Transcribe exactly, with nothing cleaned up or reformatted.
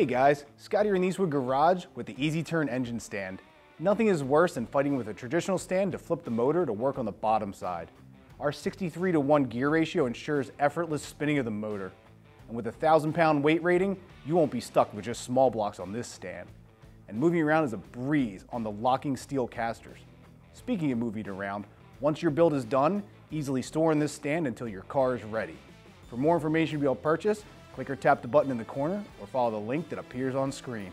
Hey guys, Scott here in Eastwood Garage with the E Z Turn engine stand. Nothing is worse than fighting with a traditional stand to flip the motor to work on the bottom side. Our sixty-three to one gear ratio ensures effortless spinning of the motor. And with a thousand pound weight rating, you won't be stuck with just small blocks on this stand. And moving around is a breeze on the locking steel casters. Speaking of moving around, once your build is done, easily store in this stand until your car is ready. For more information to be able to purchase, click or tap the button in the corner or follow the link that appears on screen.